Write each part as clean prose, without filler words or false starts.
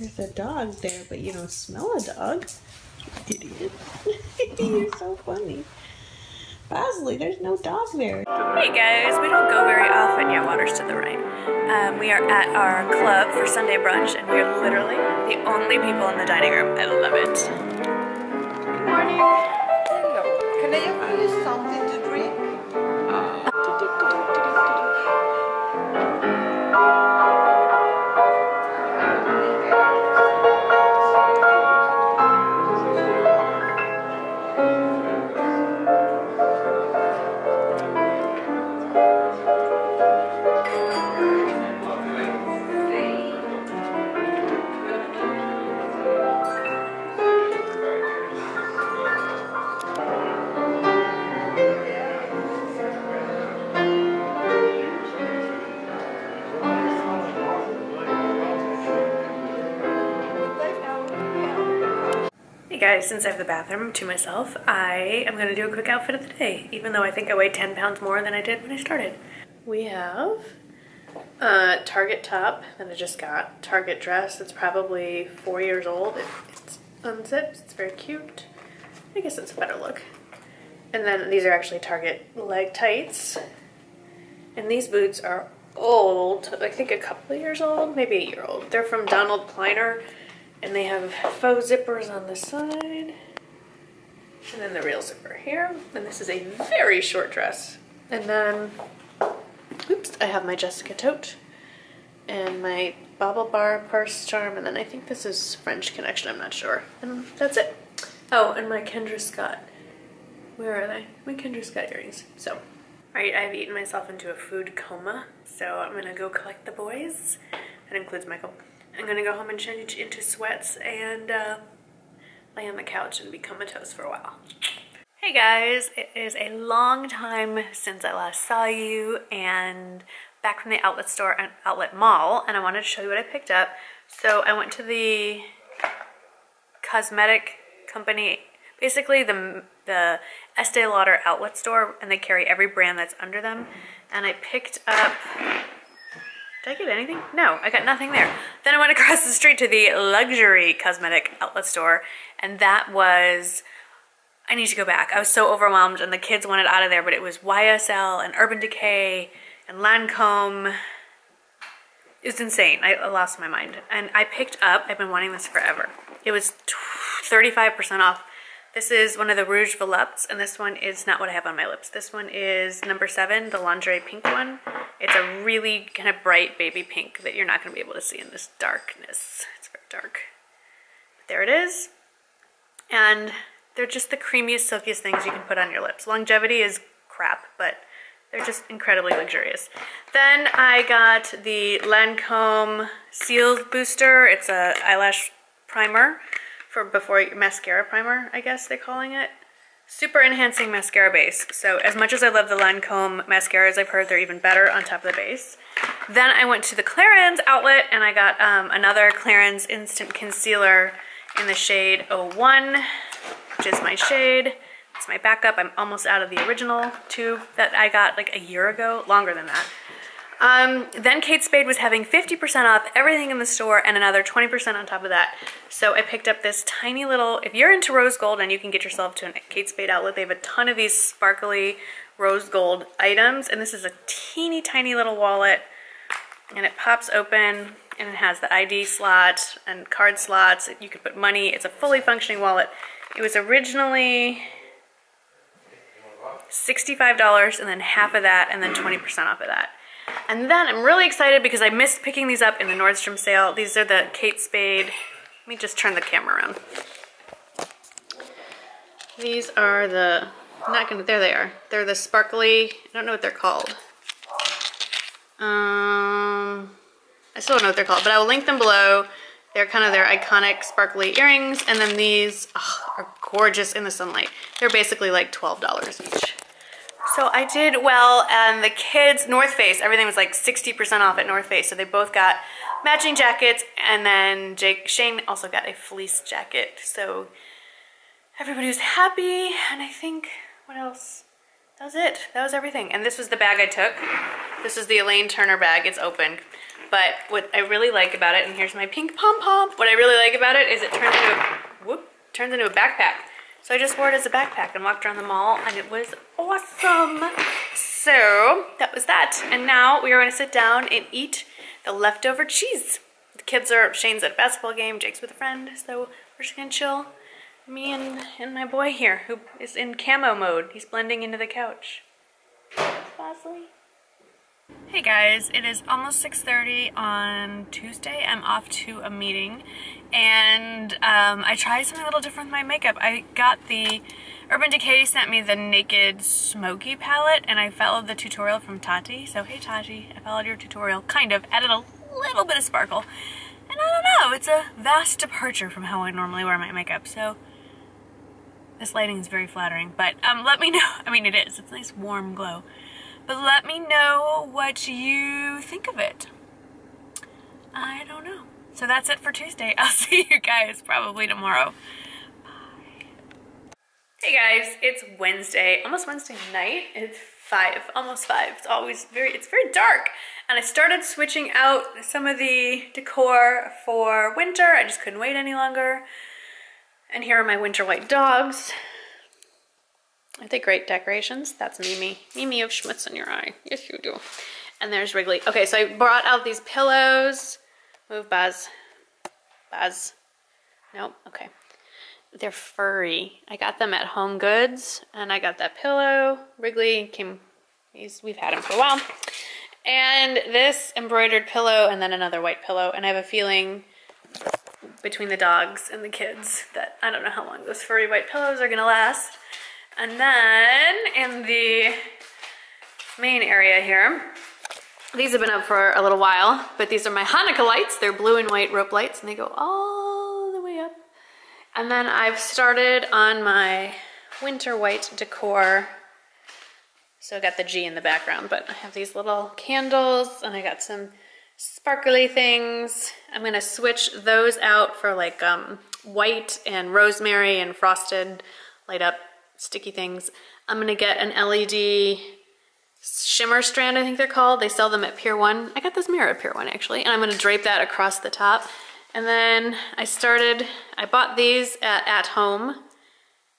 There's a dog there, but you don't smell a dog. Idiot. You're so funny. Basley, there's no dog there. Hey guys, we don't go very often. Yeah, water's to the right. We are at our club for Sunday brunch, and we are literally the only people in the dining room. I love it. Good morning. Hello. Can I offer you something to drink? Guys, since I have the bathroom to myself, I am gonna do a quick outfit of the day, even though I think I weigh 10 pounds more than I did when I started. We have a Target top that I just got, Target dress that's probably 4 years old. It's unzipped, it's very cute. I guess it's a better look. And then these are actually Target leg tights. And these boots are old, I think a couple of years old, maybe a year old. They're from Donald Pliner. And they have faux zippers on the side, and then the real zipper here. And this is a very short dress. And then, oops, I have my Jessica tote and my BaubleBar purse charm. And then I think this is French Connection, I'm not sure. And that's it. Oh, and my Kendra Scott. Where are they? My Kendra Scott earrings. So, all right, I've eaten myself into a food coma. So I'm gonna go collect the boys. That includes Michael. I'm gonna go home and change into sweats and lay on the couch and be comatose for a while. Hey guys, it is a long time since I last saw you, and back from the outlet store and outlet mall, and I wanted to show you what I picked up. So I went to the cosmetic company, basically the Estee Lauder outlet store, and they carry every brand that's under them. And I picked up, did I get anything? No, I got nothing there. Then I went across the street to the luxury cosmetic outlet store, and that was, I need to go back. I was so overwhelmed, and the kids wanted out of there, but it was YSL and Urban Decay and Lancome. It was insane. I lost my mind. And I picked up, I've been wanting this forever. It was 35% off. This is one of the Rouge Voluptes, and this one is not what I have on my lips. This one is number 7, the lingerie pink one. It's a really kind of bright baby pink that you're not going to be able to see in this darkness. It's very dark. But there it is. And they're just the creamiest, silkiest things you can put on your lips. Longevity is crap, but they're just incredibly luxurious. Then I got the Lancome CILS Booster. It's a eyelash primer. For before your mascara primer, I guess they're calling it. Super enhancing mascara base. So as much as I love the Lancome mascaras, I've heard they're even better on top of the base. Then I went to the Clarins outlet, and I got another Clarins Instant Concealer in the shade 01, which is my shade. It's my backup. I'm almost out of the original tube that I got like a year ago, longer than that. Then Kate Spade was having 50% off everything in the store and another 20% on top of that. So I picked up this tiny little, if you're into rose gold and you can get yourself to a Kate Spade outlet, they have a ton of these sparkly rose gold items. And this is a teeny tiny little wallet, and it pops open and it has the ID slot and card slots. You could put money. It's a fully functioning wallet. It was originally $65, and then half of that, and then 20% off of that. And then I'm really excited because I missed picking these up in the Nordstrom sale. These are the Kate Spade. Let me just turn the camera around. These are the, I'm not gonna, there they are. They're the sparkly, I don't know what they're called. I still don't know what they're called, but I will link them below. They're kind of their iconic sparkly earrings. And then these are gorgeous in the sunlight. They're basically like $12 each. So I did well, and the kids, North Face, everything was like 60% off at North Face, so they both got matching jackets, and then Shane also got a fleece jacket, so everybody was happy. And I think, what else? That was it. That was everything. And this was the bag I took. This is the Elaine Turner bag. It's open. But what I really like about it, and here's my pink pom-pom, what I really like about it is it turns into a, turns into a backpack. So I just wore it as a backpack and walked around the mall, and it was awesome. So that was that. And now we are going to sit down and eat the leftover cheese. The kids are, Shane's at a basketball game, Jake's with a friend, so we're just going to chill. Me and my boy here, who is in camo mode. He's blending into the couch. Bosley. Hey guys, it is almost 6:30 on Tuesday. I'm off to a meeting, and I tried something a little different with my makeup. I got the, Urban Decay sent me the Naked Smoky palette, and I followed the tutorial from Tati. So hey Tati, I followed your tutorial, kind of, added a little bit of sparkle. And I don't know, it's a vast departure from how I normally wear my makeup, so this lighting is very flattering. But let me know, I mean it is, it's a nice warm glow. But let me know what you think of it. I don't know. So that's it for Tuesday. I'll see you guys probably tomorrow. Bye. Hey guys, it's Wednesday, almost Wednesday night. It's 5, almost 5. It's always very dark. And I started switching out some of the decor for winter. I just couldn't wait any longer. And here are my winter white dogs. Aren't they great decorations? That's Mimi. Mimi, you have schmutz in your eye. Yes, you do. And there's Wrigley. Okay, so I brought out these pillows. Move, Buzz. Buzz. Nope, okay. They're furry. I got them at Home Goods, and I got that pillow. Wrigley came, we've had him for a while. And this embroidered pillow, and then another white pillow. And I have a feeling between the dogs and the kids that I don't know how long those furry white pillows are gonna last. And then in the main area here, these have been up for a little while, but these are my Hanukkah lights. They're blue and white rope lights, and they go all the way up. And then I've started on my winter white decor. So I got the G in the background, but I have these little candles, and I got some sparkly things. I'm gonna switch those out for like white and rosemary and frosted light up sticky things. I'm gonna get an LED shimmer strand, I think they're called. They sell them at Pier 1. I got this mirror at Pier 1 actually, and I'm gonna drape that across the top. And then I bought these at Home,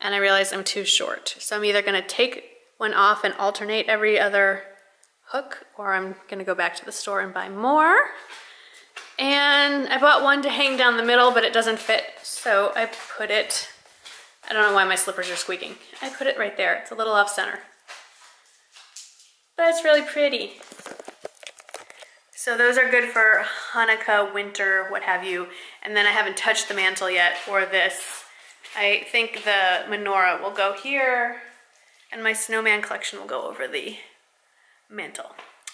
and I realized I'm too short. So I'm either gonna take one off and alternate every other hook, or I'm gonna go back to the store and buy more. And I bought one to hang down the middle, but it doesn't fit. So I put it, I don't know why my slippers are squeaking. I put it right there. It's a little off center. But it's really pretty. So those are good for Hanukkah, winter, what have you. And then I haven't touched the mantle yet or this. I think the menorah will go here, and my snowman collection will go over the mantle.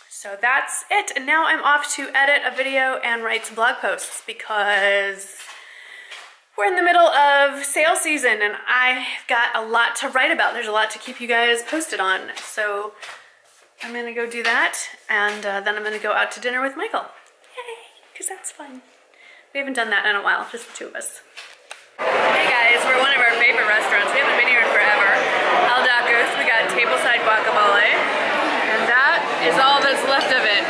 So that's it. And now I'm off to edit a video and write some blog posts, because we're in the middle of sale season and I've got a lot to write about. There's a lot to keep you guys posted on. So I'm gonna go do that, and then I'm gonna go out to dinner with Michael. Yay, because that's fun. We haven't done that in a while, just the two of us. Hey guys, we're at one of our favorite restaurants. We haven't been here in forever. Aldacos, we got tableside guacamole, and that is all that's left of it.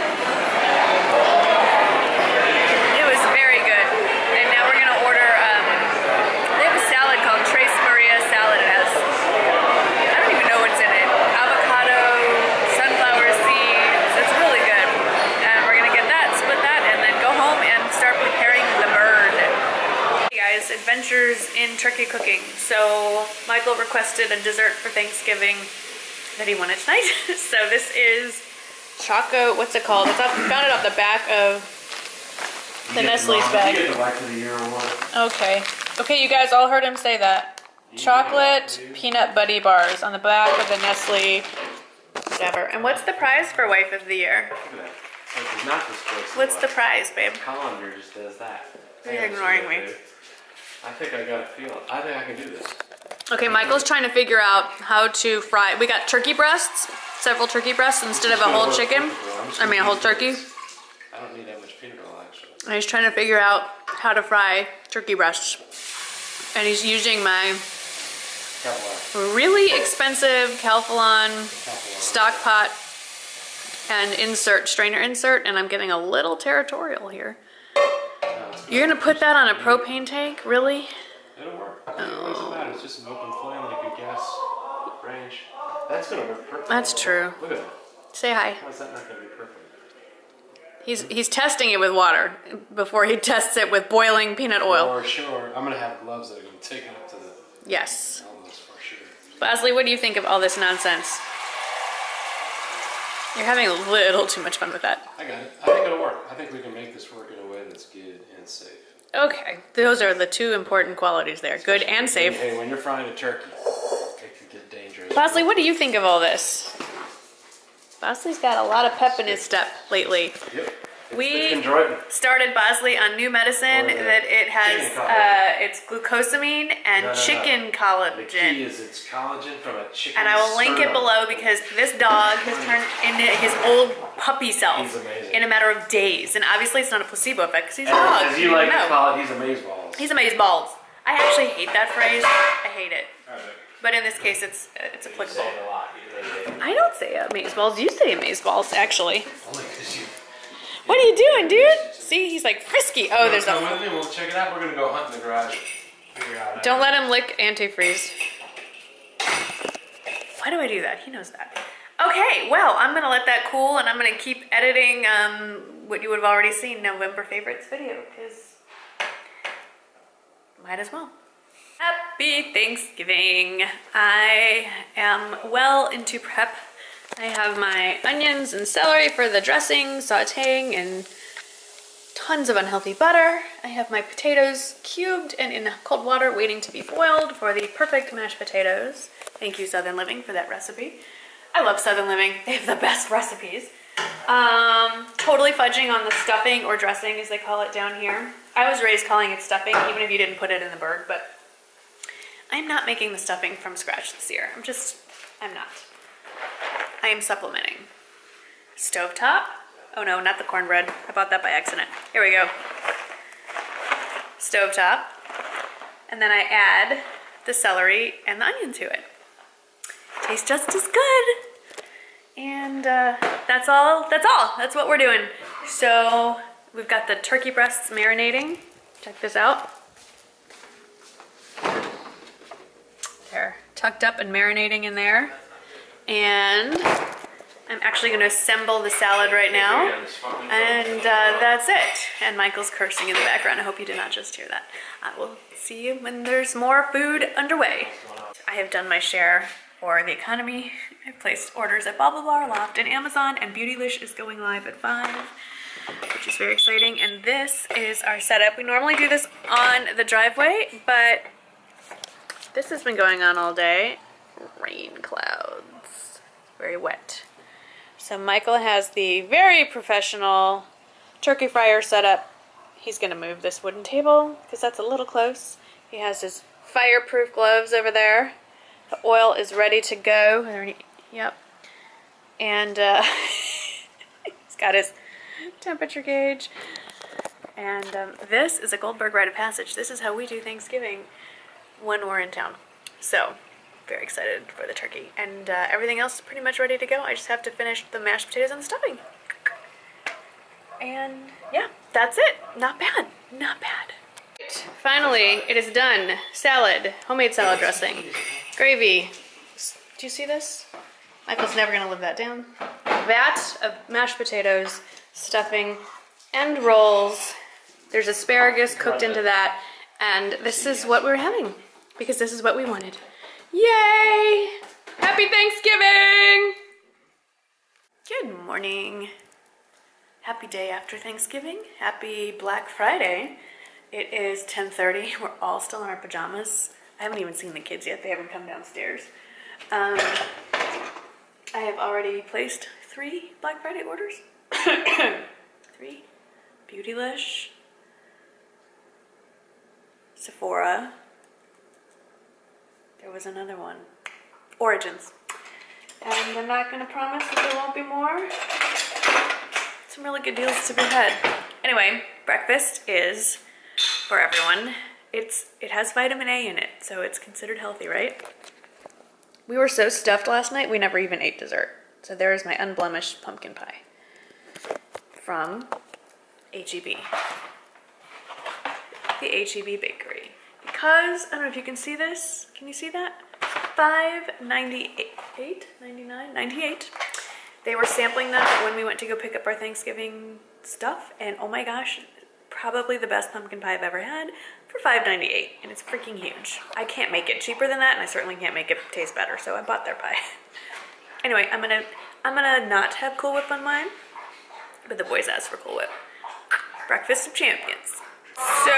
Adventures in turkey cooking. So Michael requested a dessert for Thanksgiving that he wanted tonight. So this is choco, what's it called? It's off, found it off the back of the Nestle's bag. Okay. Okay, you guys all heard him say that. Chocolate peanut buddy bars on the back of the Nestle whatever. And what's the prize for Wife of the Year? What's the prize, babe? Colander just does that. You're ignoring me. I think I got a feel. I think I can do this. Okay, Michael's trying to figure out how to fry. We got turkey breasts, several turkey breasts instead of a whole chicken. I mean, a whole turkey. I don't need that much peanut oil, actually. And he's trying to figure out how to fry turkey breasts. And he's using my really expensive Calphalon stock pot and insert, strainer insert, and I'm getting a little territorial here. You're gonna put that on a propane tank, really? It'll work. Oh. It doesn't matter, it's just an open flame like a gas range. That's gonna work perfect. That's true. Look at that. Say hi. How's that not gonna be perfect? He's testing it with water before he tests it with boiling peanut oil. For sure. I'm going to have gloves that are going to take it up to the... Yes. Almost for sure. Leslie, what do you think of all this nonsense? You're having a little too much fun with that. I got it. I think it'll work. I think we can make this work in a way that's good and safe. Okay. Those are the two important qualities there. Especially good and safe. Hey, when you're frying a turkey, it can get dangerous. Leslie, what do you think of all this? Bosley's got a lot of pep in his step lately. Yep. We started Bosley on new medicine that it has, it's glucosamine and chicken collagen. The key is it's collagen from a chicken. And I will link it below because this dog has turned into his old puppy self in a matter of days. And obviously it's not a placebo effect because he's a dog. As you like to call it, he's amazeballs. He's amazeballs. I actually hate that phrase. I hate it. All right. But in this case, it's applicable. You say it a lot. I don't say amazeballs. You say amazeballs, actually. Only because you... What are you doing, dude? See, he's like frisky. Oh, no, there's a... Come with me. We'll check it out. We're going to go hunt in the garage. Figure out don't let him lick antifreeze. Why do I do that? He knows that. Okay, well, I'm going to let that cool, and I'm going to keep editing what you would have already seen, November favorites video, because might as well. Happy Thanksgiving. I am well into prep. I have my onions and celery for the dressing, sauteing, and tons of unhealthy butter. I have my potatoes cubed and in cold water waiting to be boiled for the perfect mashed potatoes. Thank you, Southern Living, for that recipe. I love Southern Living. They have the best recipes. Totally fudging on the stuffing or dressing, as they call it down here. I was raised calling it stuffing, even if you didn't put it in the bird, but I'm not making the stuffing from scratch this year. I'm not. I am supplementing. Stovetop. Oh no, not the cornbread. I bought that by accident. Here we go. Stovetop. And then I add the celery and the onion to it. Tastes just as good. And that's all. That's all. That's what we're doing. So we've got the turkey breasts marinating. Check this out. There, tucked up and marinating in there. And I'm actually gonna assemble the salad right now. And that's it. And Michael's cursing in the background. I hope you did not just hear that. I will see you when there's more food underway. I have done my share for the economy. I've placed orders at BaubleBar, Loft, and Amazon, and Beautylish is going live at 5, which is very exciting. And this is our setup. We normally do this on the driveway, but this has been going on all day. Rain clouds. Very wet. So Michael has the very professional turkey fryer set up. He's going to move this wooden table because that's a little close. He has his fireproof gloves over there. The oil is ready to go. Yep. And he's got his temperature gauge. And this is a Goldberg rite of passage. This is how we do Thanksgiving when we're in town. So, very excited for the turkey. And everything else is pretty much ready to go. I just have to finish the mashed potatoes and the stuffing. And yeah, that's it. Not bad. Not bad. Finally, it is done. Salad. Homemade salad dressing. Gravy. Do you see this? Michael's never going to live that down. A vat of mashed potatoes, stuffing, and rolls. There's asparagus cooked into that. And this is what we're having, because this is what we wanted. Yay! Happy Thanksgiving! Good morning. Happy day after Thanksgiving. Happy Black Friday. It is 10:30. We're all still in our pajamas. I haven't even seen the kids yet. They haven't come downstairs. I have already placed 3 Black Friday orders. 3. Beautylish. Sephora, there was another one, Origins. And I'm not gonna promise that there won't be more. Some really good deals to be had. Anyway, breakfast is for everyone. It has vitamin A in it, so it's considered healthy, right? We were so stuffed last night, we never even ate dessert. So there is my unblemished pumpkin pie from H-E-B, the H-E-B bakery. Because, I don't know if you can see this, can you see that? $5.98, $5.99, $5.98. They were sampling them when we went to go pick up our Thanksgiving stuff, and oh my gosh, probably the best pumpkin pie I've ever had for $5.98, and it's freaking huge. I can't make it cheaper than that, and I certainly can't make it taste better, so I bought their pie. Anyway, I'm gonna not have Cool Whip on mine, but the boys asked for Cool Whip. Breakfast of Champions. So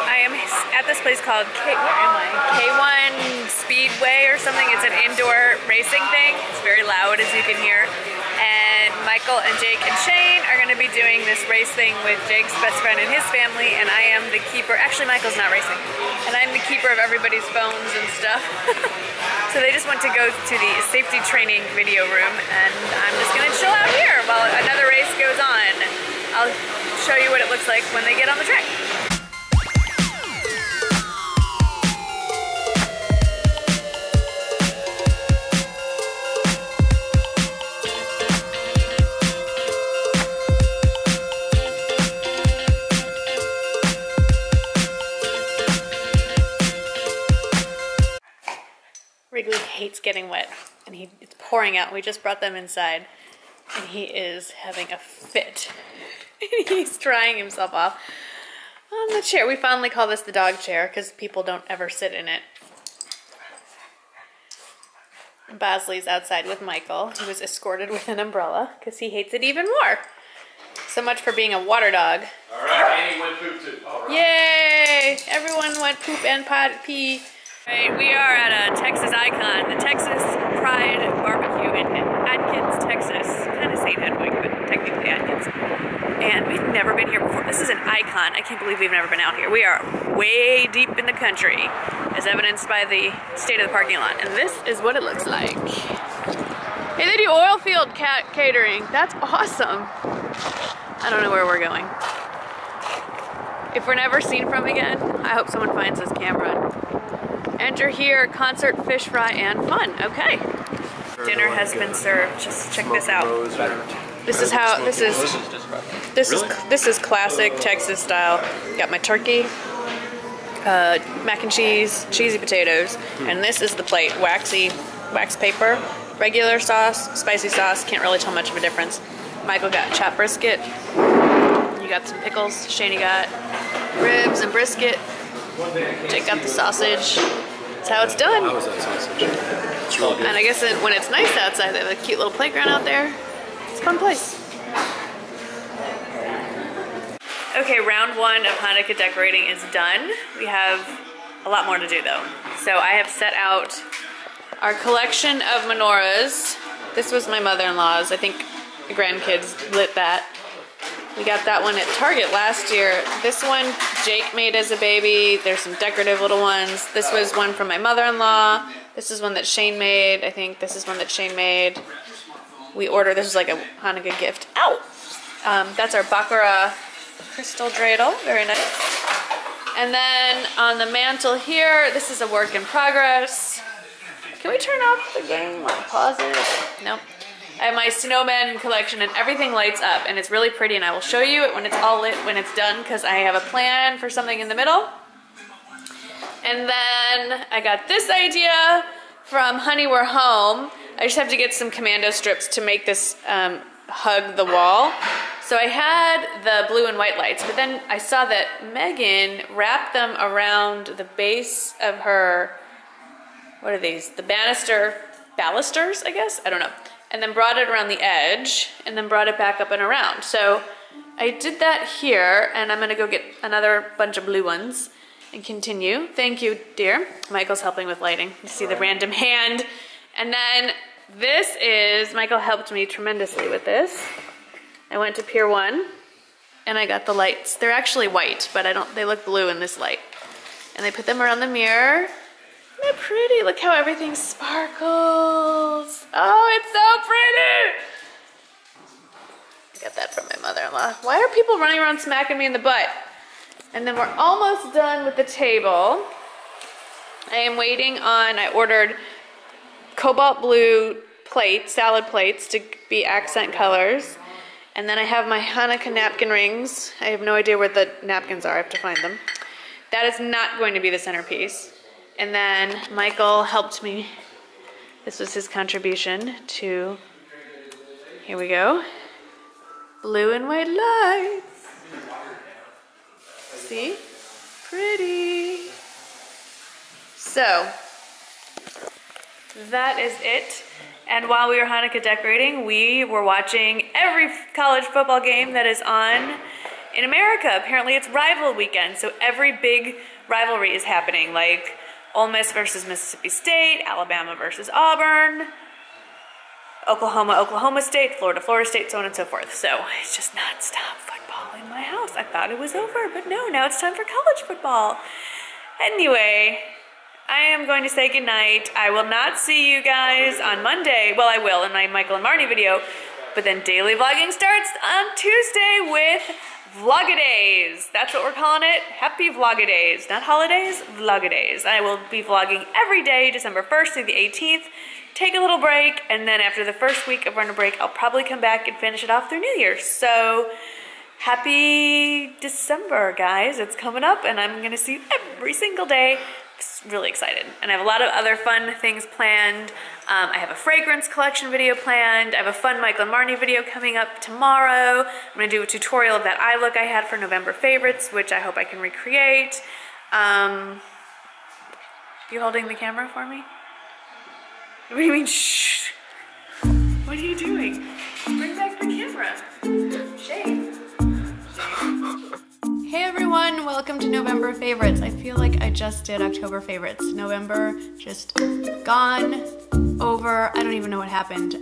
I am at this place called K1 Speedway or something. It's an indoor racing thing. It's very loud, as you can hear. And Michael and Jake and Shane are going to be doing this race thing with Jake's best friend and his family. And I am the keeper. Actually, Michael's not racing. And I'm the keeper of everybody's phones and stuff. So they just want to go to the safety training video room. And I'm just going to chill out here while another race goes on. I'll show you what it looks like when they get on the track. Wrigley hates getting wet, and it's pouring out. We just brought them inside, and he is having a fit. He's drying himself off on the chair. We fondly call this the dog chair because people don't ever sit in it. Bosley's outside with Michael. He was escorted with an umbrella because he hates it even more. So much for being a water dog. All right, Annie went poop too. All right. Yay! Everyone went poop and pee. All right, we are at a Texas icon, the Texas Pride Barbecue in Atkins, Texas. Kind of St. Hedwig, but technically Atkins. And we've never been here before. This is an icon. I can't believe we've never been out here. We are way deep in the country, as evidenced by the state of the parking lot. And this is what it looks like. Hey, they do oil field catering. That's awesome. I don't know where we're going. If we're never seen from again, I hope someone finds this camera. Enter here, concert, fish fry, and fun. Okay. Dinner has been served. Just check this out. This is classic Texas style. Got my turkey, mac and cheese, cheesy potatoes, and this is the plate. Wax paper, regular sauce, spicy sauce. Can't really tell much of a difference. Michael got chopped brisket. You got some pickles. Shani got ribs and brisket. Jake got the sausage. That's how it's done. How was that sausage? It's really good. And I guess when it's nice outside, they have a cute little playground out there. It's a fun place. Okay, round one of Hanukkah decorating is done. We have a lot more to do though. So I have set out our collection of menorahs. This was my mother-in-law's. I think the grandkids lit that. We got that one at Target last year. This one Jake made as a baby. There's some decorative little ones. This was one from my mother-in-law. This is one that Shane made. I think this is one that Shane made. We ordered, this was like a Hanukkah gift. Ow! That's our Baccarat crystal dreidel, very nice. And then on the mantle here, this is a work in progress. Can we turn off the game? Pause it? Nope. I have my snowman collection and everything lights up and it's really pretty and I will show you it when it's all lit, when it's done, because I have a plan for something in the middle. And then I got this idea from Honey We're Home. I just have to get some commando strips to make this hug the wall. So I had the blue and white lights, but then I saw that Megan wrapped them around the base of her, what are these? The balusters, I guess? I don't know. And then brought it around the edge and then brought it back up and around. So I did that here and I'm gonna go get another bunch of blue ones and continue. Thank you, dear. Michael's helping with lighting. You see the random hand. And then this is, Michael helped me tremendously with this. I went to Pier 1 and I got the lights. They're actually white, but they look blue in this light. And they put them around the mirror. Isn't that pretty? Look how everything sparkles. Oh, it's so pretty. I got that from my mother-in-law. Why are people running around smacking me in the butt? And then we're almost done with the table. I ordered cobalt blue plates, salad plates, to be accent colors. And then I have my Hanukkah napkin rings. I have no idea where the napkins are. I have to find them. That is not going to be the centerpiece. And then Michael helped me. This was his contribution to, here we go, blue and white lights. See? Pretty. So, that is it. And while we were Hanukkah decorating, we were watching every college football game that is on in America. Apparently it's rival weekend, so every big rivalry is happening, like Ole Miss versus Mississippi State, Alabama versus Auburn, Oklahoma, Oklahoma State, Florida, Florida State, so on and so forth. So it's just nonstop football in my house. I thought it was over, but no, now it's time for college football. Anyway, I am going to say goodnight. I will not see you guys on Monday. Well, I will in my Michael and Marnie video, but then daily vlogging starts on Tuesday with Vlog-a-days. That's what we're calling it. Happy Vlog-a-days. Not holidays, Vlog-a-days. I will be vlogging every day, December 1st through the 18th. Take a little break, and then after the first week of runner break, I'll probably come back and finish it off through New Year's. So, happy December, guys. It's coming up, and I'm gonna see you every single day. Really excited, and I have a lot of other fun things planned. I have a fragrance collection video planned. I have a fun Michael and Marnie video coming up tomorrow. I'm gonna do a tutorial of that eye look I had for November favorites, which I hope I can recreate. You holding the camera for me? What do you mean, shh? What are you doing? Bring back the camera. Shame. Hey everyone, welcome to November favorites. I feel like I just did October favorites. November just gone over. I don't even know what happened.